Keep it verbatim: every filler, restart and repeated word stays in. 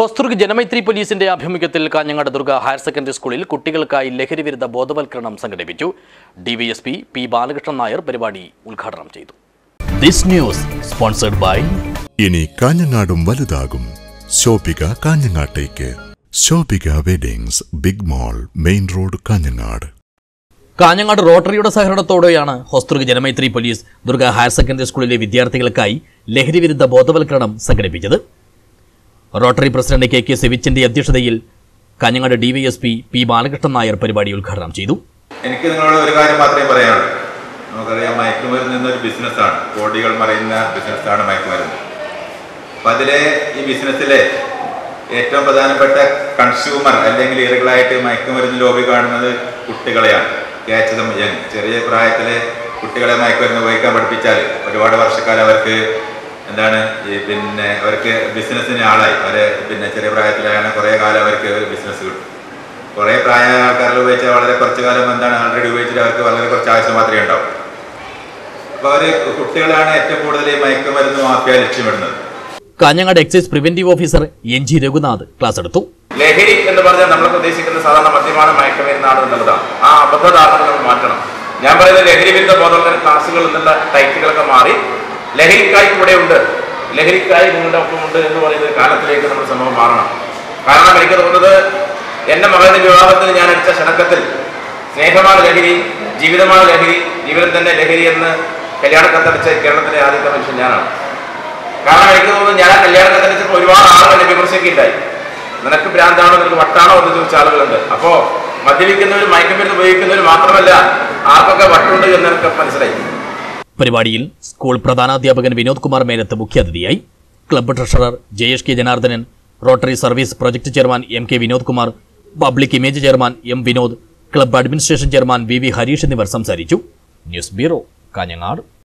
Hosdurg Janamaitri Police in the Abhimikatil Kanhangad Higher Secondary School, Kutikilkai, Lahiri with the Bodhaval Kranam Sangadevitu, D V S P, P. Balakranayar, Peribadi, Ulkaram Chitu. This news sponsored by Ini Kanyanadum Waludagum Shopika Kanyangateke Shopika Weddings, Big Mall, Main Road, Kanhangad. Kanhangad Rotary Saharatodoyana, Hosdurg Janamaitri Police, Durga Higher Secondary School with Yartilakai, Lahiri with the Bodhaval Kranam Sangadevitu. Rotary President K K Sevichinti Adhyakshadayil, Kanhangad D V S P, P. Balakrishan Nair Paribadi Udghadanam Cheedu. And then you've been a business in Alai, or been a cerebral and Korea Gala business suit. For a prior Carlovacha or the Portugal and then hundred which are called Charles Matriando. But if Kuttila and Ectopodale, my cover no affair children. Kanhangad Excess Preventive Officer Yenji Regunad, Class two. Lahiri and the Barzan of the Sikh and Sadana Matimana, my cover in Nadu Nada. Ah, but the Arthur of Matana. Number the Lahiri with the bottle and classical and the tactical Kamari. Lahiri kaiku under Lahiri kaiku under the Kana Lake and some of Marana. Kana Lake under the end of the Java and Chanakatil. Snakama Lahiri, Jividama Lahiri, even then Lahiri and the Kalyana Kataka, Kerala Arika and Shana. Kana Lake over the Yana Kalyana Kataka for you are and the people sick in die. The Nakupian down to Matana of the Chalabanda. Apo, Matilikan, Michael, the vehicle, Matamala, Apaka, Watu, and the Kapansai. Parivadiyil, School Pradana Adhyapakan Vinod Kumar Medathu Mukhya Athathiyai, Club Treasurer J S K Janardan, Rotary Service Project Chairman M K Vinod Kumar, Public Image Chairman M. Vinod, Club Administration Chairman V V Harish Niversam Saritu, News Bureau, Kanhangad.